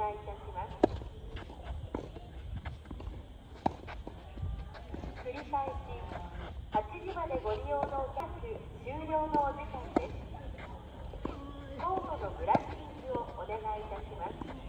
願いいたします。繰り返し、8時までご利用のキャッシュ終了のお時間です。コートのブラッシングをお願いいたします。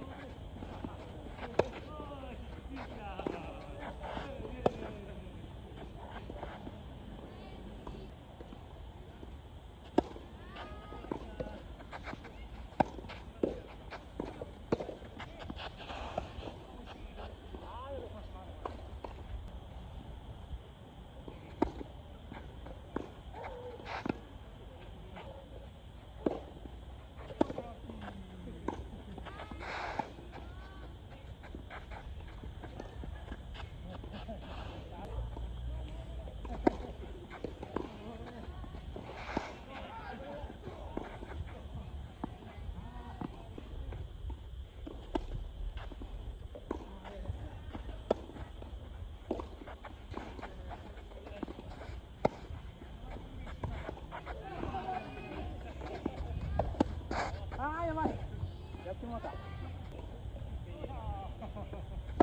やってもらった。